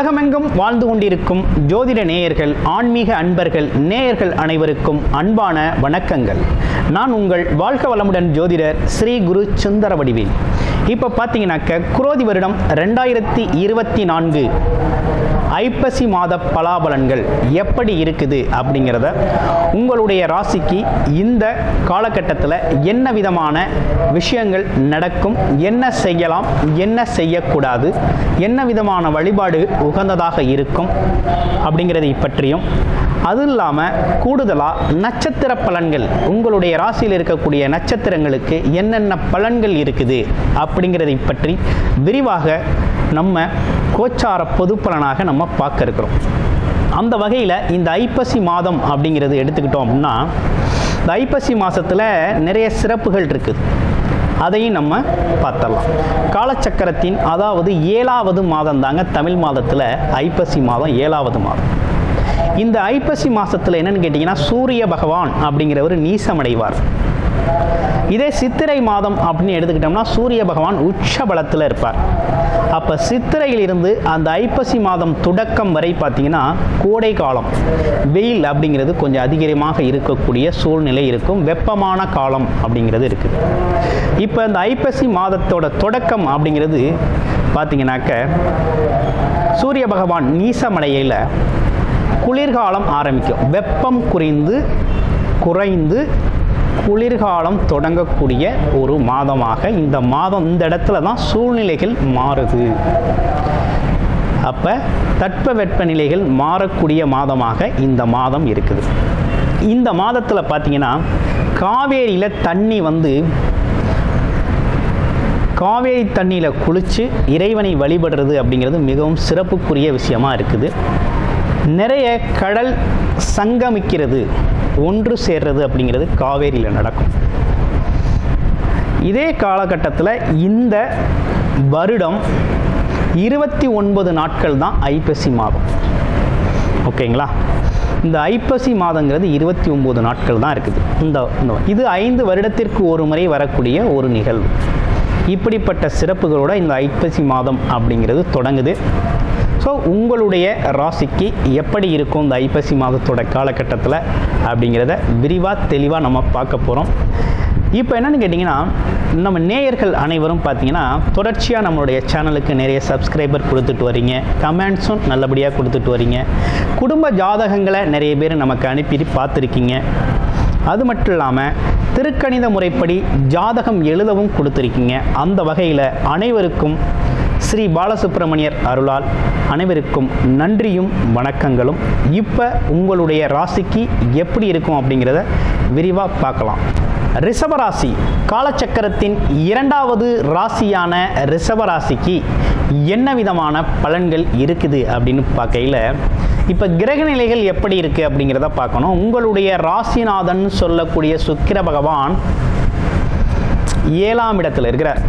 உலகமெங்கும் வாழ்ந்து கொண்டிருக்கும் ஜோதிட நேயர்கள், ஆன்மீக அன்பர்கள், நேயர்கள் அனைவருக்கும் அன்பான வணக்கங்கள். நான் உங்கள் வாழ்க வளமுடன் ஜோதிடர் ஸ்ரீ குரு சுந்தர வடிவேல். இப்போ பார்த்தீங்கன்னாக்க குரோதி வருடம் 2024 ஐப்பசி மாத பலாபலன்கள் எப்படி இருக்குது அப்படிங்கிறத, உங்களுடைய ராசிக்கு இந்த காலகட்டத்தில் என்ன விதமான விஷயங்கள் நடக்கும், என்ன செய்யலாம், என்ன செய்யக்கூடாது, என்ன விதமான வழிபாடு உகந்ததாக இருக்கும் அப்படிங்கிறதை பற்றியும், அது இல்லாமல் கூடுதலாக நட்சத்திர பலன்கள், உங்களுடைய ராசியில் இருக்கக்கூடிய நட்சத்திரங்களுக்கு என்னென்ன பலன்கள் இருக்குது அப்படிங்கிறதை பற்றி விரிவாக நம்ம கோச்சார பொது பலனாக நம்ம பார்க்க இருக்கிறோம். அந்த வகையில் இந்த ஐப்பசி மாதம் அப்படிங்கிறது எடுத்துக்கிட்டோம் அப்படின்னா, இந்த ஐப்பசி மாதத்தில் நிறைய சிறப்புகள் இருக்குது, அதையும் நம்ம பார்த்தரலாம். காலச்சக்கரத்தின் அதாவது 7வது மாதம் தாங்க தமிழ் மாதத்தில் ஐப்பசி மாதம் 7வது மாதம். இந்த ஐப்பசி மாதத்தில் என்னென்னு கேட்டிங்கன்னா, சூரிய பகவான் அப்படிங்கிறவர் நீசமடைவார். இதே சித்திரை மாதம் அப்படின்னு எடுத்துக்கிட்டோம்னா சூரிய பகவான் உச்ச பலத்தில் இருப்பார். அப்போ சித்திரையிலிருந்து அந்த ஐப்பசி மாதம் தொடக்கம் வரை பார்த்திங்கன்னா கோடை காலம், வெயில் அப்படிங்கிறது கொஞ்சம் அதிகமாக இருக்கக்கூடிய சூழ்நிலை இருக்கும், வெப்பமான காலம் அப்படிங்கிறது இருக்குது. இப்போ இந்த ஐப்பசி மாதத்தோட தொடக்கம் அப்படிங்கிறது பார்த்திங்கனாக்க சூரிய பகவான் நீசமடையில் குளிர்காலம் ஆரம்பிக்கும். வெப்பம் குறைந்து குளிர்காலம் தொடங்கக்கூடிய ஒரு மாதமாக இந்த மாதம், இந்த இடத்துல தான் சூழ்நிலைகள் மாறுது. அப்போ தட்பவெட்ப நிலைகள் மாறக்கூடிய மாதமாக இந்த மாதம் இருக்குது. இந்த மாதத்தில் பார்த்தீங்கன்னா காவேரியில் தண்ணி காவேரி தண்ணியில் குளித்து இறைவனை வழிபடுறது அப்படிங்கிறது மிகவும் சிறப்புக்குரிய விஷயமாக இருக்குது. நிறைய கடல் சங்கமிக்கிறது, ஒன்று சேர்றது அப்படிங்கிறது காவேரியில் நடக்கும். இதே காலகட்டத்தில் இந்த வருடம் 29 நாட்கள் தான் ஐப்பசி மாதம். ஓகேங்களா, இந்த ஐப்பசி மாதங்கிறது 29 நாட்கள் தான் இருக்குது. இது 5 வருடத்திற்கு ஒரு முறை வரக்கூடிய ஒரு நிகழ்வு. இப்படிப்பட்ட சிறப்புகளோட இந்த ஐப்பசி மாதம் அப்படிங்கிறது தொடங்குது. ஸோ உங்களுடைய ராசிக்கு எப்படி இருக்கும் இந்த ஐப்பசி மாதத்தோட காலகட்டத்தில் அப்படிங்கிறத விரிவாக தெளிவாக நம்ம பார்க்க போகிறோம். இப்போ என்னென்னு கேட்டிங்கன்னா, நம்ம நேயர்கள் அனைவரும் பார்த்திங்கன்னா தொடர்ச்சியாக நம்மளுடைய சேனலுக்கு நிறைய சப்ஸ்கிரைபர் கொடுத்துட்டு வரீங்க, கமெண்ட்ஸும் நல்லபடியாக கொடுத்துட்டு வரீங்க, குடும்ப ஜாதகங்களை நிறைய பேர் நமக்கு அனுப்பி பார்த்துருக்கீங்க. அது மட்டும் இல்லாமல் திருக்கணித முறைப்படி ஜாதகம் எழுதவும் கொடுத்துருக்கீங்க. அந்த வகையில் அனைவருக்கும் ஸ்ரீ பாலசுப்ரமணியர் அருளால் அனைவருக்கும் நன்றியும் வணக்கங்களும். இப்போ உங்களுடைய ராசிக்கு எப்படி இருக்கும் அப்படிங்கிறத விரிவாக பார்க்கலாம். ரிஷபராசி, காலச்சக்கரத்தின் 2வது ராசியான ரிஷபராசிக்கு என்ன விதமான பலன்கள் இருக்குது அப்படின்னு பார்க்கையில், இப்போ கிரகநிலைகள் எப்படி இருக்குது அப்படிங்கிறத பார்க்கணும். உங்களுடைய ராசிநாதன் சொல்லக்கூடிய சுக்கிர பகவான் 7ஆம் இடத்துல இருக்கிறார்.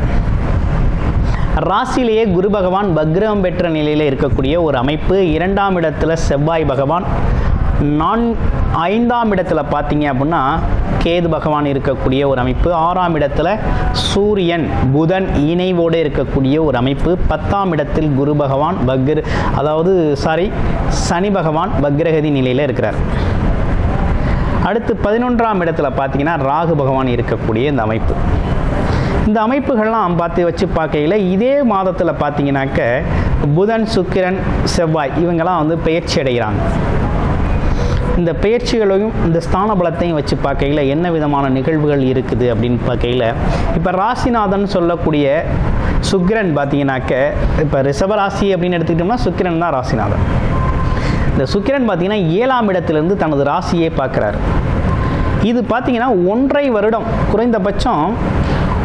ராசியிலேயே குரு பகவான் வக்ரம் பெற்ற நிலையில் இருக்கக்கூடிய ஒரு அமைப்பு. 2ஆம் இடத்துல செவ்வாய் பகவான், 5ஆம் இடத்துல பார்த்தீங்க அப்படின்னா கேது பகவான் இருக்கக்கூடிய ஒரு அமைப்பு, 6ஆம் இடத்துல சூரியன் புதன் இணைவோடு இருக்கக்கூடிய ஒரு அமைப்பு, 10ஆம் இடத்தில் குரு பகவான் சனி பகவான் வக்ரகதி நிலையில் இருக்கிறார். அடுத்து 11ஆம் இடத்துல பார்த்தீங்கன்னா ராகு பகவான் இருக்கக்கூடிய இந்த அமைப்பு. இந்த அமைப்புகள்லாம் பார்க்கையில் இதே மாதத்தில் பார்த்தீங்கன்னாக்க புதன் சுக்கிரன் செவ்வாய் இவங்கெல்லாம் பெயர்ச்சி அடைகிறாங்க. இந்த பெயர்ச்சிகளையும் இந்த ஸ்தான பலத்தையும் வச்சு பார்க்கையில் என்ன விதமான நிகழ்வுகள் இருக்குது அப்படின்னு பார்க்கையில், இப்போ ராசிநாதன் சொல்லக்கூடிய சுக்கிரன் பார்த்தீங்கன்னாக்க, இப்போ ரிஷபராசி அப்படின்னு எடுத்துக்கிட்டோம்னா சுக்கிரன் தான் ராசிநாதன். இந்த சுக்கிரன் பார்த்தீங்கன்னா 7ஆம் இடத்துலேருந்து தனது ராசியே பார்க்குறாரு. இது பார்த்தீங்கன்னா 1.5 வருடம், குறைந்தபட்சம்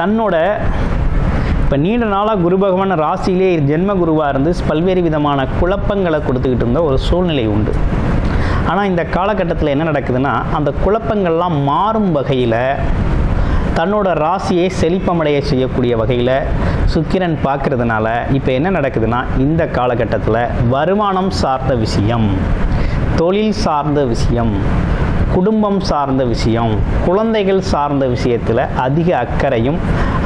தன்னோட இப்போ நீண்ட நாளாக குரு பகவான் ராசியிலே ஜென்ம குருவாக இருந்து பல்வேறு விதமான குழப்பங்களை கொடுத்துக்கிட்டு இருந்த ஒரு சூழ்நிலை உண்டு. ஆனால் இந்த காலகட்டத்தில் என்ன நடக்குதுன்னா, அந்த குழப்பங்கள்லாம் மாறும் வகையில் தன்னோட ராசியை செழிப்பமடைய செய்யக்கூடிய வகையில் சுக்கிரன் பார்க்குறதுனால இப்போ என்ன நடக்குதுன்னா, இந்த காலகட்டத்தில் வருமானம் சார்ந்த விஷயம், தொழில் சார்ந்த விஷயம், குடும்பம் சார்ந்த விஷயம், குழந்தைகள் சார்ந்த விஷயத்தில் அதிக அக்கறையும்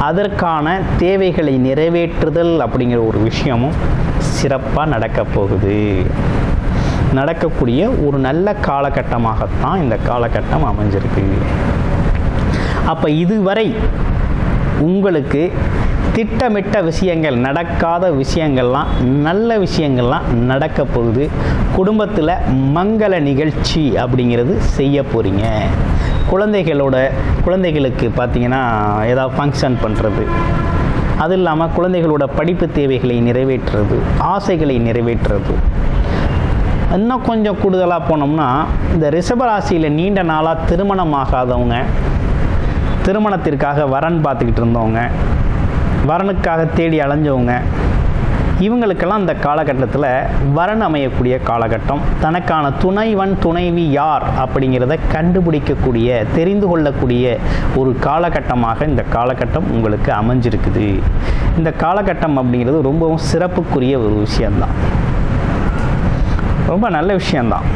அதற்கான தேவைகளை நிறைவேற்றுதல் அப்படிங்கிற ஒரு விஷயமும் சிறப்பாக நடக்கக்கூடிய ஒரு நல்ல காலகட்டமாகத்தான் இந்த காலகட்டம் அமைஞ்சிருக்கு. அப்போ இதுவரை உங்களுக்கு திட்டமிட்ட விஷயங்கள், நடக்காத விஷயங்கள்லாம் நல்ல விஷயங்கள்லாம் நடக்க போகுது. குடும்பத்தில் மங்கள நிகழ்ச்சி அப்படிங்கிறது செய்ய போகிறீங்க. குழந்தைகளுக்கு பார்த்திங்கன்னா ஏதாவது ஃபங்க்ஷன் பண்ணுறது, அது இல்லாமல் குழந்தைகளோட படிப்பு தேவைகளை நிறைவேற்றுறது, ஆசைகளை நிறைவேற்றுறது. இன்னும் கொஞ்சம் கூடுதலாக போனோம்னா, இந்த ரிஷபராசியில் நீண்ட நாளாக திருமணமாகாதவங்க, திருமணத்திற்காக வரன் பார்த்துக்கிட்டு இருந்தவங்க, வரனுக்காக தேடி அலைஞ்சவங்க, இவங்களுக்கெல்லாம் இந்த காலகட்டத்தில் வரன் அமையக்கூடிய காலகட்டம். தனக்கான துணைவன் துணைவி யார் அப்படிங்கிறத கண்டுபிடிக்கக்கூடிய, தெரிந்து கொள்ளக்கூடிய ஒரு காலகட்டமாக இந்த காலகட்டம் உங்களுக்கு அமைஞ்சிருக்குது. இந்த காலகட்டம் அப்படிங்கிறது ரொம்பவும் சிறப்புக்குரிய ஒரு விஷயந்தான், ரொம்ப நல்ல விஷயந்தான்.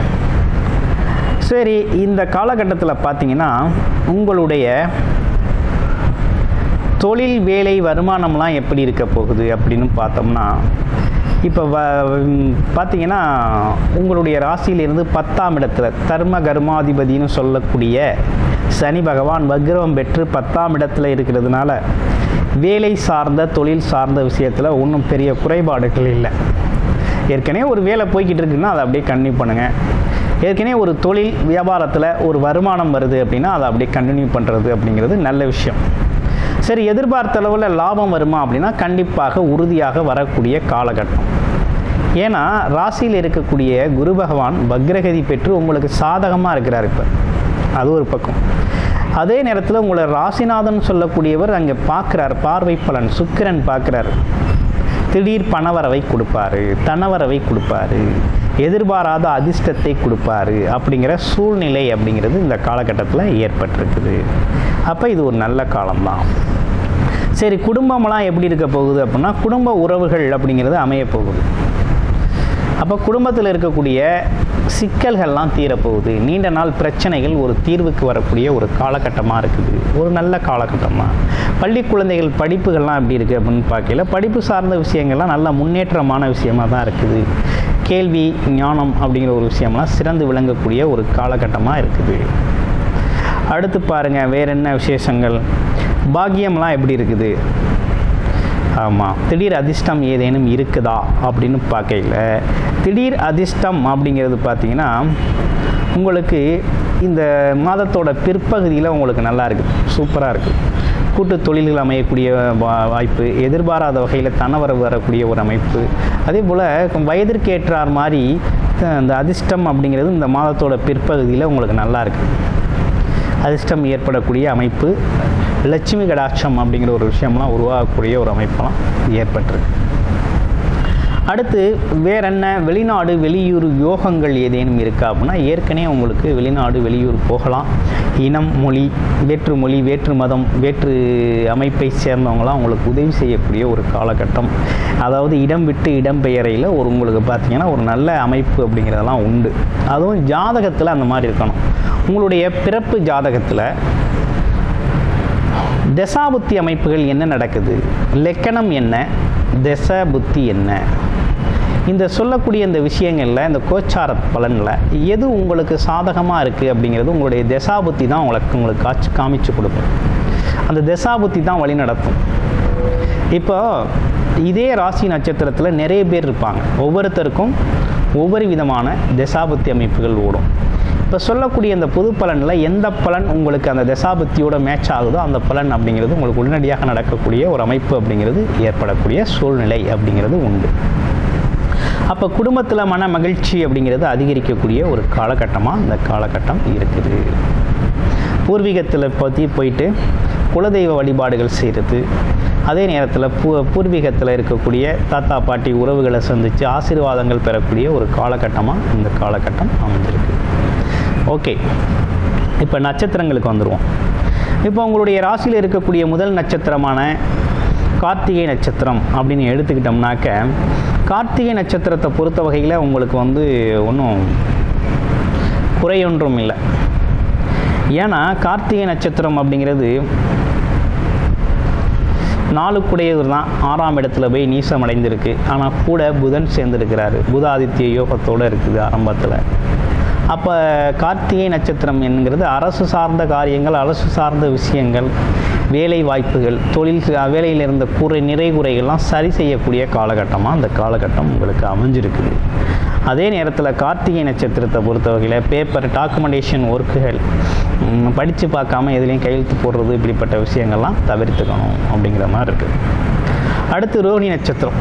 சரி, இந்த காலகட்டத்தில் பார்த்திங்கன்னா உங்களுடைய தொழில், வேலை, வருமானம்லாம் எப்படி இருக்க போகுது அப்படின்னு பார்த்தோம்னா, இப்போ பார்த்திங்கன்னா உங்களுடைய ராசியிலிருந்து 10ஆம் இடத்துல தர்ம கர்மாதிபதினு சொல்லக்கூடிய சனி பகவான் வக்ரம் பெற்று 10ஆம் இடத்துல இருக்கிறதுனால வேலை சார்ந்த, தொழில் சார்ந்த விஷயத்தில் ஒன்றும் பெரிய குறைபாடுகள் இல்லை. ஏற்கனவே ஒரு வேலை போய்கிட்டு இருக்குன்னா அதை அப்படியே கன்டினியூ பண்ணுங்கள். ஏற்கனவே ஒரு தொழில் வியாபாரத்தில் ஒரு வருமானம் வருது அப்படின்னா அதை அப்படியே கன்டினியூ பண்ணுறது அப்படிங்கிறது நல்ல விஷயம். சரி, எதிர்பார்த்த அளவில் லாபம் வருமா அப்படின்னா கண்டிப்பாக உறுதியாக வரக்கூடிய காலகட்டம். ஏன்னா ராசியில் இருக்கக்கூடிய குரு பகவான் வக்ரகதி பெற்று உங்களுக்கு சாதகமாக இருக்கிறார். இப்போ அது ஒரு பக்கம். அதே நேரத்தில் உங்களை ராசிநாதன் சொல்லக்கூடியவர் அங்கே பார்க்குறார், பார்வை பலன் சுக்கிரன் பார்க்குறாரு. திடீர் பணவரவை கொடுப்பாரு, தனவரவை கொடுப்பாரு, எதிர்பாராத அதிர்ஷ்டத்தை கொடுப்பாரு அப்படிங்கிற சூழ்நிலை அப்படிங்கிறது இந்த காலகட்டத்தில் ஏற்பட்டிருக்குது. அப்போ இது ஒரு நல்ல காலம்தான். சரி, குடும்பம்லாம் எப்படி இருக்க போகுது அப்படின்னா, குடும்ப உறவுகள் அப்படிங்கிறது அமையப்போகுது. அப்போ குடும்பத்தில் இருக்கக்கூடிய சிக்கல்கள்லாம் தீரப்போகுது. நீண்ட நாள் பிரச்சனைகள் ஒரு தீர்வுக்கு வரக்கூடிய ஒரு காலகட்டமாக இருக்குது, ஒரு நல்ல காலகட்டமாக. பள்ளி குழந்தைகள் படிப்புகள்லாம் எப்படி இருக்குது அப்படின்னு பார்க்கல, படிப்பு சார்ந்த விஷயங்கள்லாம் நல்ல முன்னேற்றமான விஷயமாக தான் இருக்குது. கேள்வி ஞானம் அப்படிங்கிற ஒரு விஷயம்லாம் சிறந்து விளங்கக்கூடிய ஒரு காலகட்டமாக இருக்குது. அடுத்து பாருங்கள், வேறு என்ன விசேஷங்கள், பாக்கியம்லாம் எப்படி இருக்குது, ஆமாம், திடீர் அதிர்ஷ்டம் ஏதேனும் இருக்குதா அப்படின்னு பார்க்கல. திடீர் அதிர்ஷ்டம் அப்படிங்கிறது பார்த்திங்கன்னா உங்களுக்கு இந்த மாதத்தோட பிற்பகுதியில் உங்களுக்கு நல்லா இருக்குது, சூப்பராக இருக்குது. கூட்டு தொழில்கள் அமையக்கூடிய வாய்ப்பு, எதிர்பாராத வகையில் தனவரவு வரக்கூடிய ஒரு அமைப்பு. அதே போல் வயதிற்கு ஏற்றார் மாதிரி இந்த அதிர்ஷ்டம் அப்படிங்கிறது இந்த மாதத்தோட பிற்பகுதியில் உங்களுக்கு நல்லா இருக்குது. அதிர்ஷ்டம் ஏற்படக்கூடிய அமைப்பு, லட்சுமி கடாட்சம் அப்படிங்கிற ஒரு விஷயம்லாம் உருவாகக்கூடிய ஒரு அமைப்பெல்லாம் ஏற்பட்டிருக்கு. அடுத்து வேறென்ன, வெளிநாடு வெளியூர் யோகங்கள் ஏதேனும் இருக்கா அப்படின்னா, ஏற்கனவே உங்களுக்கு வெளிநாடு வெளியூர் போகலாம். இனம், மொழி, வேற்று மதம், வேற்று அமைப்பை சேர்ந்தவங்களாம் உங்களுக்கு உதவி செய்யக்கூடிய ஒரு காலகட்டம். அதாவது இடம் விட்டு இடம்பெயரையில் ஒரு உங்களுக்கு பார்த்திங்கன்னா ஒரு நல்ல அமைப்பு அப்படிங்கிறதெல்லாம் உண்டு. அதுவும் ஜாதகத்தில் அந்த மாதிரி இருக்கணும். உங்களுடைய பிறப்பு ஜாதகத்தில் தசாபுத்தி அமைப்புகள் என்ன நடக்குது, லக்கணம் என்ன, தசா புத்தி என்ன, இந்த சொல்லக்கூடிய இந்த விஷயங்களில், இந்த கோச்சார பலனில் எது உங்களுக்கு சாதகமாக இருக்குது அப்படிங்கிறது உங்களுடைய தசா புத்தி தான் உங்களுக்கு காமிச்சு கொடுக்கும். அந்த தசா புத்தி தான் வழி நடத்தும். இப்போ இதே ராசி நட்சத்திரத்தில் நிறைய பேர் இருப்பாங்க. ஒவ்வொருத்தருக்கும் ஒவ்வொரு விதமான தசாபுத்தி அமைப்புகள் ஓடும். இப்போ சொல்லக்கூடிய இந்த பொது பலனில் எந்த பலன் உங்களுக்கு அந்த தசாபுத்தியோட மேட்ச் ஆகுதோ அந்த பலன் அப்படிங்கிறது உங்களுக்கு உடனடியாக நடக்கக்கூடிய ஒரு அமைப்பு அப்படிங்கிறது ஏற்படக்கூடிய சூழ்நிலை அப்படிங்கிறது உண்டு. அப்போ குடும்பத்தில் மன மகிழ்ச்சி அப்படிங்கிறது அதிகரிக்கக்கூடிய ஒரு காலகட்டமாக இந்த காலகட்டம் இருக்குது. பூர்வீகத்தில் பற்றி போயிட்டு குலதெய்வ வழிபாடுகள் செய்கிறது, அதே நேரத்தில் பூர்வீகத்தில் இருக்கக்கூடிய தாத்தா பாட்டி உறவுகளை சந்தித்து ஆசீர்வாதங்கள் பெறக்கூடிய ஒரு காலகட்டமாக இந்த காலகட்டம் அமைஞ்சிருக்கு. ஓகே, இப்போ நட்சத்திரங்களுக்கு வந்துடுவோம். இப்போ உங்களுடைய ராசியில் இருக்கக்கூடிய முதல் நட்சத்திரமான கார்த்திகை நட்சத்திரம் அப்படின்னு எடுத்துக்கிட்டோம்னாக்க, கார்த்திகை நட்சத்திரத்தை பொறுத்த வகையில் உங்களுக்கு வந்து ஒன்றும் குறையொன்றும் இல்லை. ஏன்னா கார்த்திகை நட்சத்திரம் அப்படிங்கிறது நாளுக்குடையவர் தான், 6ஆம் இடத்துல போய் நீசம் அடைந்திருக்கு. ஆனால் கூட புதன் சேர்ந்துருக்கிறாரு, புதாதித்ய யோகத்தோடு இருக்குது ஆரம்பத்தில். அப்போ கார்த்திகை நட்சத்திரம் என்கிறது அரசு சார்ந்த காரியங்கள், அரசு சார்ந்த விஷயங்கள், வேலை வாய்ப்புகள், தொழில், வேலையில் இருந்த நிறைகுறைகள்லாம் சரி செய்யக்கூடிய காலகட்டமாக அந்த காலகட்டம் உங்களுக்கு அமைஞ்சிருக்குது. அதே நேரத்தில் கார்த்திகை நட்சத்திரத்தை பொறுத்த வகையில் பேப்பர் டாக்குமெண்டேஷன் ஒர்க்குகள், படித்து பார்க்காம எதுலேயும் கையெழுத்து போடுறது, இப்படிப்பட்ட விஷயங்கள்லாம் தவிர்த்துக்கணும் அப்படிங்கிற மாதிரி இருக்குது. அடுத்து ரோஹிணி நட்சத்திரம்.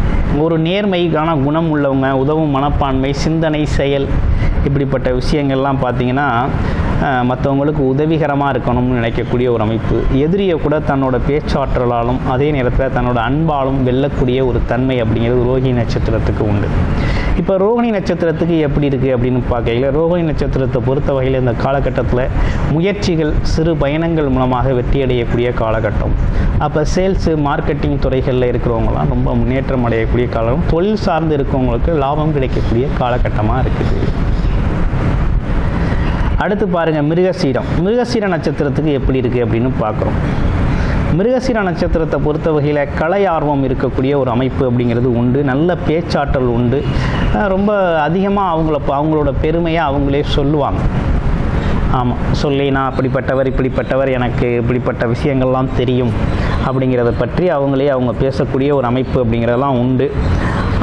ஒரு நேர்மைக்கான குணம் உள்ளவங்க, உதவும் மனப்பான்மை, சிந்தனை, செயல், இப்படிப்பட்ட விஷயங்கள்லாம் பார்த்திங்கன்னா மற்றவங்களுக்கு உதவிகரமாக இருக்கணும்னு நினைக்கக்கூடிய ஒரு அமைப்பு. எதிரியை கூட தன்னோட பேச்சாற்றலாலும் அதே நேரத்தில் தன்னோட அன்பாலும் வெல்லக்கூடிய ஒரு தன்மை அப்படிங்கிறது ரோஹிணி நட்சத்திரத்துக்கு உண்டு. இப்போ ரோஹிணி நட்சத்திரத்துக்கு எப்படி இருக்குது அப்படின்னு பார்க்கையில், ரோஹிணி நட்சத்திரத்தை பொறுத்த வகையில் இந்த காலகட்டத்தில் முயற்சிகள், சிறு பயணங்கள் மூலமாக வெற்றியடையக்கூடிய காலகட்டம். அப்போ சேல்ஸு, மார்க்கெட்டிங் துறைகளில் இருக்கிறவங்களாம் ரொம்ப முன்னேற்றம் அடையக்கூடிய காலகட்டம். தொழில் சார்ந்து இருக்கவங்களுக்கு லாபம் கிடைக்கக்கூடிய காலகட்டமாக இருக்குது. அடுத்து பாருங்கள் மிருகசீரம். மிருகசீர நட்சத்திரத்துக்கு எப்படி இருக்குது அப்படின்னு பார்க்குறோம். மிருகசீர நட்சத்திரத்தை பொறுத்த வகையில் கலை ஆர்வம் இருக்கக்கூடிய ஒரு அமைப்பு அப்படிங்கிறது உண்டு. நல்ல பேச்சாற்றல் உண்டு. ரொம்ப அதிகமாக அவங்களோட பெருமையை அவங்களே சொல்லுவாங்க. ஆமாம், சொல்லி நான் அப்படிப்பட்டவர், இப்படிப்பட்டவர், எனக்கு இப்படிப்பட்ட விஷயங்கள்லாம் தெரியும் அப்படிங்கிறத பற்றி அவங்களே அவங்க பேசக்கூடிய ஒரு அமைப்பு அப்படிங்கிறதெல்லாம் உண்டு.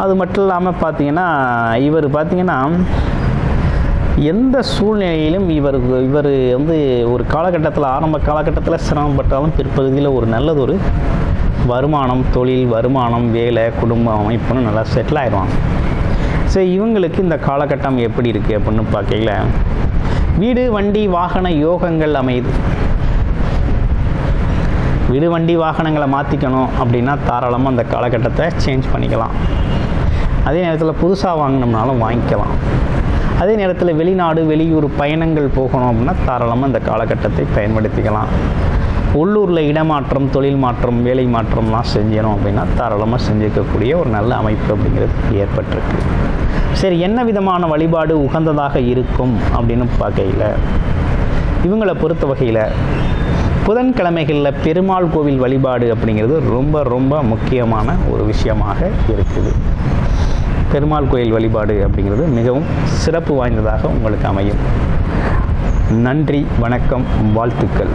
அது மட்டும் இல்லாமல் பார்த்திங்கன்னா இவர் பார்த்திங்கன்னா எந்த சூழ்நிலையிலும் இவர் வந்து ஒரு காலகட்டத்தில், ஆரம்ப காலகட்டத்தில் சிரமப்பட்டாலும் பிற்பகுதியில் ஒரு நல்லதொரு வருமானம், தொழில் வருமானம், வேலை, குடும்ப அமைப்புன்னு நல்லா செட்டில் ஆயிடுவாங்க. சரி, இவங்களுக்கு இந்த காலகட்டம் எப்படி இருக்குது அப்படின்னு பார்க்கல, வீடு வண்டி வாகன யோகங்கள் அமையுது. வீடு வண்டி வாகனங்களை மாற்றிக்கணும் அப்படின்னா தாராளமாக அந்த காலகட்டத்தை சேஞ்ச் பண்ணிக்கலாம். அதே நேரத்தில் புதுசாக வாங்கினோம்னாலும் வாங்கிக்கலாம். அதே நேரத்தில் வெளிநாடு, வெளியூர் பயணங்கள் போகணும் அப்படின்னா தாராளமாக இந்த காலகட்டத்தை பயன்படுத்திக்கலாம். உள்ளூரில் இடமாற்றம், தொழில் மாற்றம், வேலை மாற்றம்லாம் செஞ்சிடணும் அப்படின்னா தாராளமாக செஞ்சுக்கக்கூடிய ஒரு நல்ல அமைப்பு அப்படிங்கிறது ஏற்பட்டிருக்கு. சரி, என்ன விதமான வழிபாடு உகந்ததாக இருக்கும் அப்படின்னு பார்க்கையில், இவங்களை பொறுத்த வகையில் புதன்கிழமைகளில் பெருமாள் கோவில் வழிபாடு அப்படிங்கிறது ரொம்ப ரொம்ப முக்கியமான ஒரு விஷயமாக இருக்குது. பெருமாள் கோயில் வழிபாடு அப்படிங்கிறது மிகவும் சிறப்பு வாய்ந்ததாக உங்களுக்கு அமையும். நன்றி, வணக்கம், வாழ்த்துக்கள்.